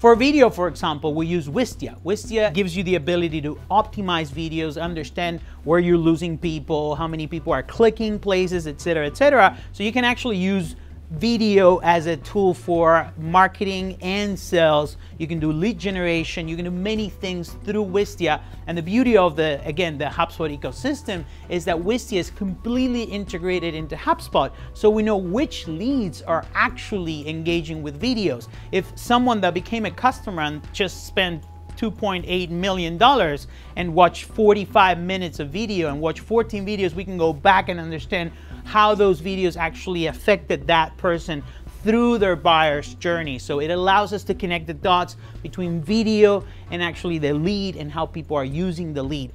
For video, for example, we use Wistia. Wistia gives you the ability to optimize videos, understand where you're losing people, how many people are clicking places, etc., etc. So you can actually use video as a tool for marketing and sales. You can do lead generation, you can do many things through Wistia. And the beauty of the HubSpot ecosystem is that Wistia is completely integrated into HubSpot. So we know which leads are actually engaging with videos. If someone that became a customer and just spent $2.8 million and watch 45 minutes of video and watch 14 videos, we can go back and understand how those videos actually affected that person through their buyer's journey. So it allows us to connect the dots between video and actually the lead and how people are using the lead.